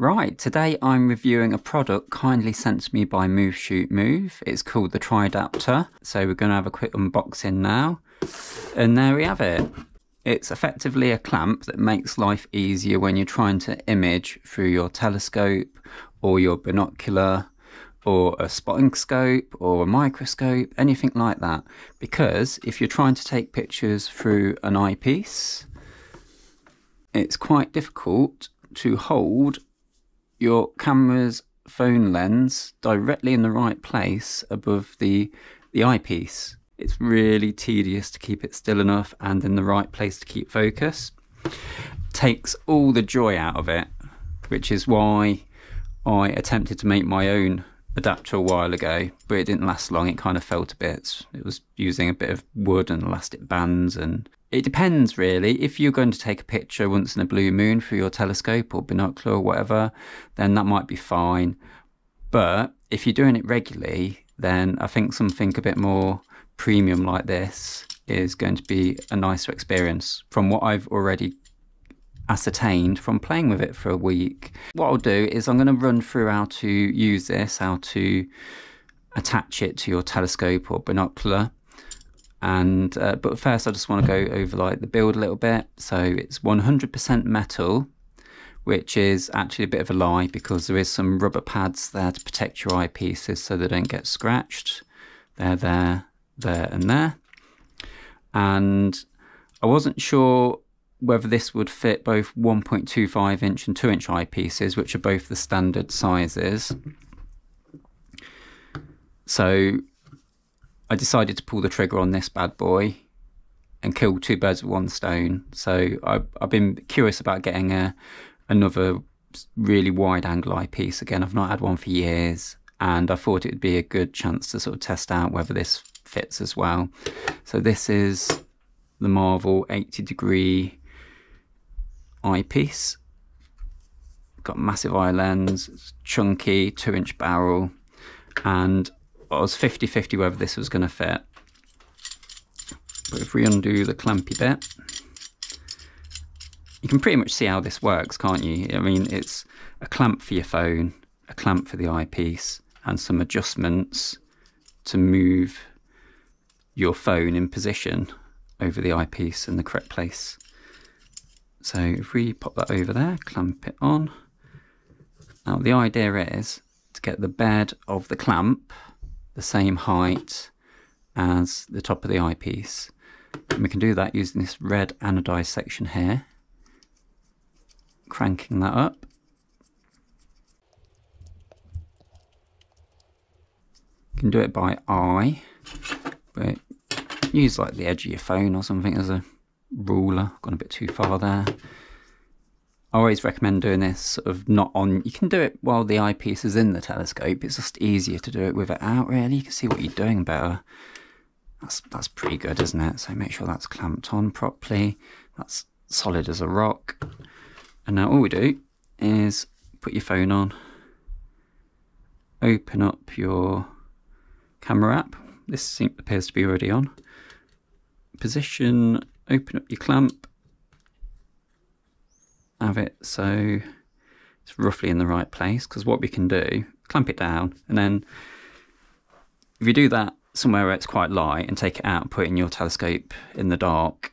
Right, today I'm reviewing a product kindly sent to me by Move Shoot Move. It's called the Tridapter. So we're going to have a quick unboxing now. And there we have it. It's effectively a clamp that makes life easier when you're trying to image through your telescope or your binocular or a spotting scope or a microscope, anything like that. Because if you're trying to take pictures through an eyepiece, it's quite difficult to hold your camera's phone lens directly in the right place above the eyepiece. It's really tedious to keep it still enough and in the right place to keep focus. Takes all the joy out of it, which is why I attempted to make my own adapter a while ago, but it didn't last long. It kind of fell to bits. It was using a bit of wood and elastic bands, and it depends really. If you're going to take a picture once in a blue moon through your telescope or binocular or whatever, then that might be fine. But if you're doing it regularly, then I think something a bit more premium like this is going to be a nicer experience from what I've already ascertained from playing with it for a week. What I'll do is I'm going to run through how to use this, how to attach it to your telescope or binocular. And but first I just want to go over like the build a little bit. So it's 100% metal, which is actually a bit of a lie because there is some rubber pads there to protect your eyepieces so they don't get scratched. They're there and there. And I wasn't sure whether this would fit both 1.25 inch and 2 inch eyepieces, which are both the standard sizes. So I decided to pull the trigger on this bad boy and kill two birds with one stone. So I've been curious about getting another really wide angle eyepiece. Again, I've not had one for years, and I thought it would be a good chance to sort of test out whether this fits as well. So this is the Marvel 80 degree eyepiece. Got massive eye lens, it's chunky, 2 inch barrel, and I was 50-50 whether this was going to fit. But if we undo the clampy bit, you can pretty much see how this works, can't you? I mean, it's a clamp for your phone, a clamp for the eyepiece, and some adjustments to move your phone in position over the eyepiece in the correct place. So if we pop that over there, clamp it on. Now the idea is to get the bed of the clamp the same height as the top of the eyepiece, and we can do that using this red anodized section here, cranking that up. You can do it by eye, but use like the edge of your phone or something as a ruler. Gone a bit too far there. I always recommend doing this sort of not on. You can do it while the eyepiece is in the telescope. It's just easier to do it with it out, really. You can see what you're doing better. That's pretty good, isn't it? So make sure that's clamped on properly. That's solid as a rock. And now all we do is put your phone on, open up your camera app. This appears to be already on. Position, open up your clamp. Have it so it's roughly in the right place, because what we can do, clamp it down, and then if you do that somewhere where it's quite light and take it out and put it in your telescope in the dark,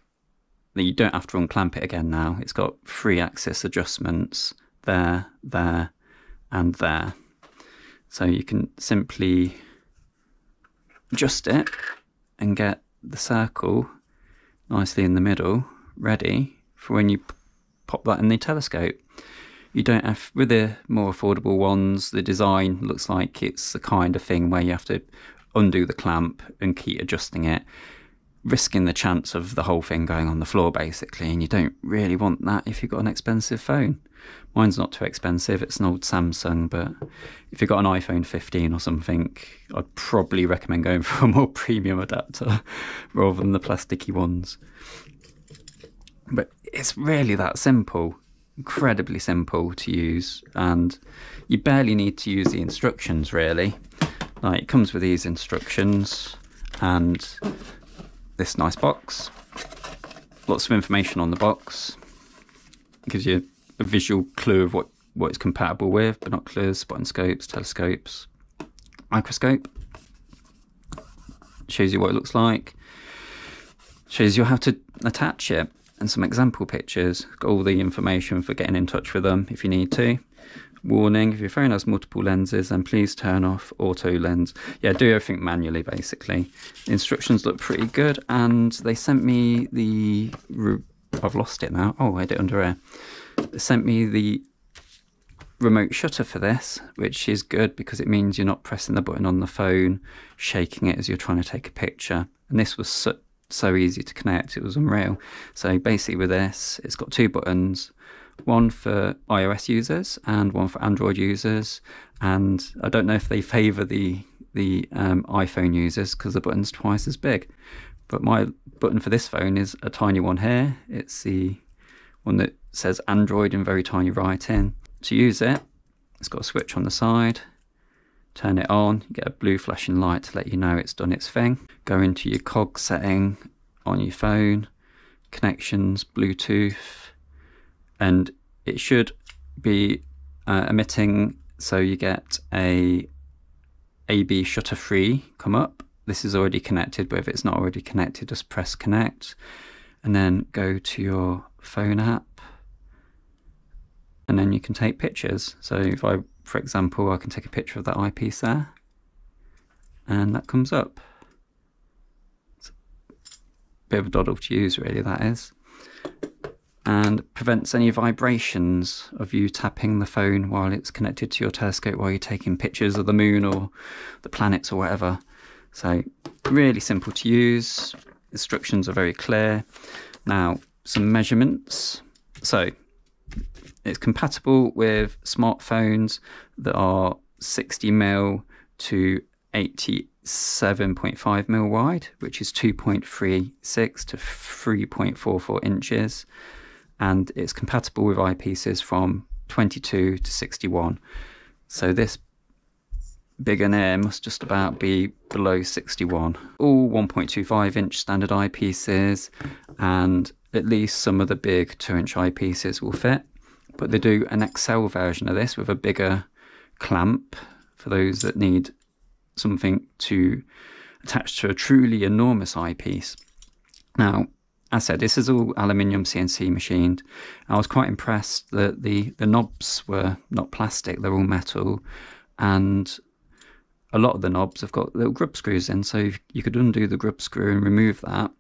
then you don't have to unclamp it again. Now it's got 3-axis adjustments there, there and there, so you can simply adjust it and get the circle nicely in the middle, ready for when you pop that in the telescope. You don't have, with the more affordable ones, the design looks like it's the kind of thing where you have to undo the clamp and keep adjusting it, risking the chance of the whole thing going on the floor basically, and you don't really want that if you've got an expensive phone. Mine's not too expensive, it's an old Samsung, but if you've got an iPhone 15 or something, I'd probably recommend going for a more premium adapter rather than the plasticky ones. But it's really that simple, incredibly simple to use, and you barely need to use the instructions really. Like, it comes with these instructions and this nice box. Lots of information on the box. It gives you a visual clue of what what it's compatible with: binoculars, spotting scopes, telescopes, microscope. Shows you what it looks like, shows you how to attach it, and some example pictures. Got all the information for getting in touch with them if you need to. Warning: if your phone has multiple lenses, then please turn off auto lens. Yeah, do everything manually basically. The instructions look pretty good, and they sent me the, I've lost it now, oh I had it under air. They sent me the remote shutter for this, which is good because it means you're not pressing the button on the phone, shaking it as you're trying to take a picture. And this was so easy to connect, it was unreal. So basically with this, it's got two buttons, one for iOS users and one for Android users, and I don't know if they favor the iPhone users because the button's twice as big, but my button for this phone is a tiny one here. It's the one that says Android in very tiny writing. To use it, it's got a switch on the side. Turn it on, you get a blue flashing light to let you know it's done its thing. Go into your cog setting on your phone, connections, Bluetooth, and it should be emitting, so you get a AB shutter free come up. This is already connected, but if it's not already connected, just press connect, and then go to your phone app, and then you can take pictures. So if I, for example, I can take a picture of that eyepiece there, and that comes up. It's a bit of a doddle to use really, that is. And prevents any vibrations of you tapping the phone while it's connected to your telescope while you're taking pictures of the moon or the planets or whatever. So really simple to use, instructions are very clear. Now some measurements. So it's compatible with smartphones that are 60mm to 87.5mm wide, which is 2.36 to 3.44 inches. And it's compatible with eyepieces from 22 to 61. So this big and air must just about be below 61. All 1.25 inch standard eyepieces, and at least some of the big 2-inch eyepieces will fit. But they do an XL version of this with a bigger clamp for those that need something to attach to a truly enormous eyepiece. Now, as I said, this is all aluminium CNC machined. I was quite impressed that the knobs were not plastic, they're all metal, and a lot of the knobs have got little grub screws in, so you could undo the grub screw and remove that.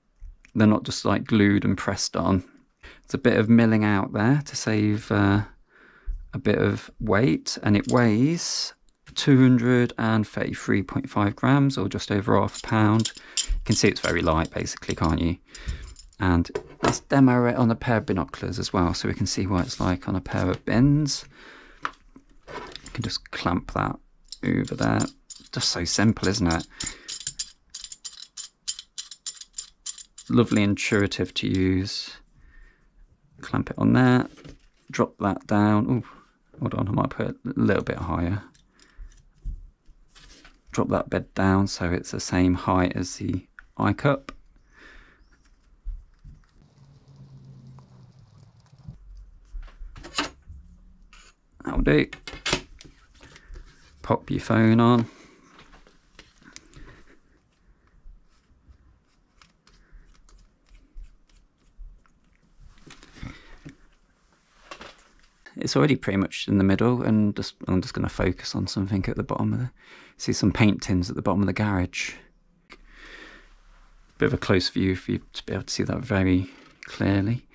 They're not just like glued and pressed on. It's a bit of milling out there to save a bit of weight, and it weighs 233.5 grams, or just over ½ pound. You can see it's very light basically, can't you? And let's demo it on a pair of binoculars as well, so we can see what it's like on a pair of bins. You can just clamp that over there. Just so simple, isn't it? Lovely, intuitive to use. Clamp it on there, drop that down. Oh, hold on, I might put it a little bit higher. Drop that bed down so it's the same height as the eye cup. That'll do. Pop your phone on. It's already pretty much in the middle, and I'm just going to focus on something at the bottom of the, see some paintings at the bottom of the garage. Bit of a close view for you to be able to see that very clearly.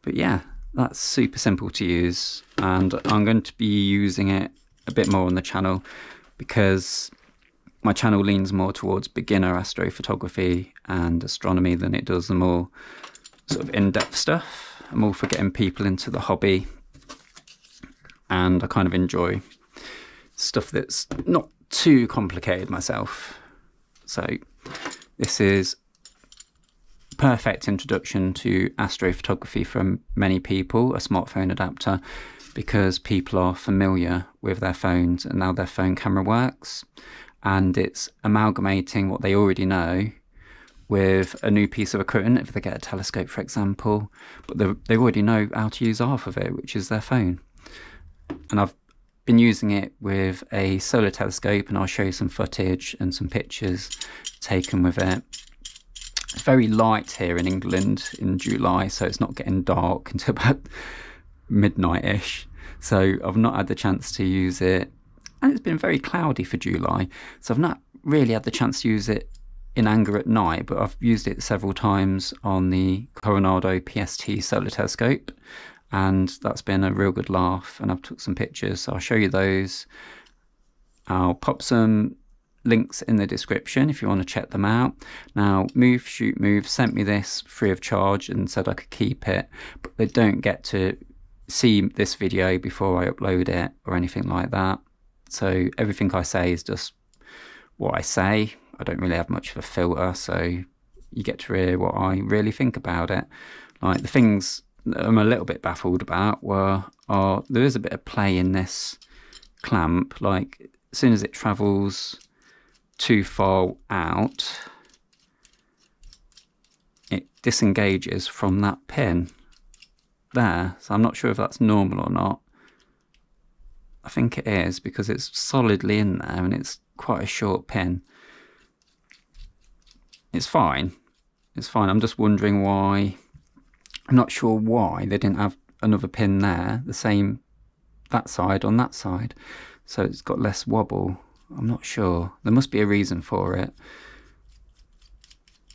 But yeah, that's super simple to use, and I'm going to be using it a bit more on the channel because my channel leans more towards beginner astrophotography and astronomy than it does the more sort of in-depth stuff. I'm all for getting people into the hobby, and I kind of enjoy stuff that's not too complicated myself. So this is perfect introduction to astrophotography from many people, a smartphone adapter, because people are familiar with their phones and how their phone camera works, and it's amalgamating what they already know with a new piece of equipment, if they get a telescope for example, but they already know how to use half of it, which is their phone. and I've been using it with a solar telescope, and I'll show you some footage and some pictures taken with it. It's very light here in England in July, so it's not getting dark until about midnight-ish. So I've not had the chance to use it, and it's been very cloudy for July, so I've not really had the chance to use it in anger at night, but I've used it several times on the Coronado PST solar telescope, and that's been a real good laugh, and I've took some pictures, so I'll show you those. I'll pop some links in the description if you want to check them out. Now, Move Shoot Move sent me this free of charge and said I could keep it, but they don't get to see this video before I upload it or anything like that, so everything I say is just what I say. I don't really have much of a filter, so you get to hear what I really think about it. Like, the things that I'm a little bit baffled about are there is a bit of play in this clamp. Like, as soon as it travels too far out, it disengages from that pin there, so I'm not sure if that's normal or not. I think it is, because it's solidly in there and it's quite a short pin. It's fine, it's fine. I'm just wondering why, I'm not sure why they didn't have another pin there, the same that side on that side, so it's got less wobble. I'm not sure, there must be a reason for it,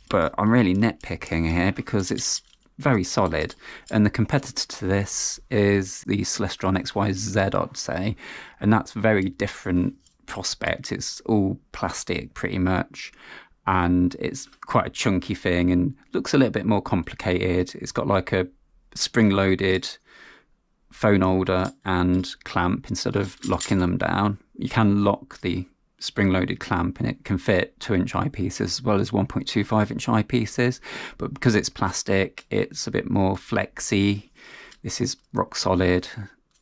but I'm really nitpicking here because it's very solid, and the competitor to this is the Celestron XYZ, I'd say, and that's a very different prospect. It's all plastic pretty much, and it's quite a chunky thing and looks a little bit more complicated. It's got like a spring-loaded phone holder and clamp instead of locking them down. You can lock the spring-loaded clamp and it can fit 2-inch eyepieces as well as 1.25-inch eyepieces, but because it's plastic, it's a bit more flexy. This is rock solid.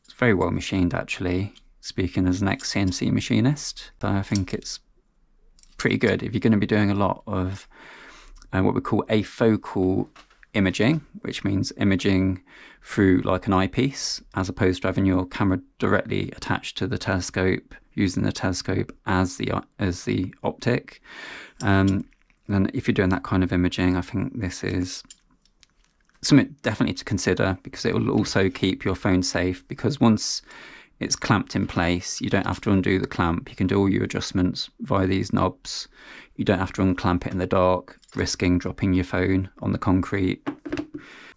It's very well machined, actually, speaking as an ex-CNC machinist. So I think it's pretty good if you're going to be doing a lot of what we call afocal imaging, which means imaging through like an eyepiece as opposed to having your camera directly attached to the telescope, using the telescope as the optic. And if you're doing that kind of imaging, I think this is something definitely to consider, because it will also keep your phone safe, because once it's clamped in place, you don't have to undo the clamp. You can do all your adjustments via these knobs. You don't have to unclamp it in the dark, risking dropping your phone on the concrete.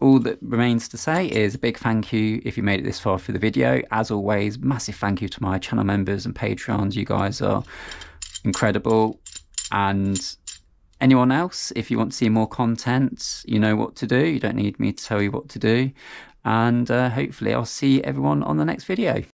All that remains to say is a big thank you if you made it this far through the video. As always, massive thank you to my channel members and Patreons. You guys are incredible. And anyone else, if you want to see more content, you know what to do. You don't need me to tell you what to do. And hopefully I'll see everyone on the next video.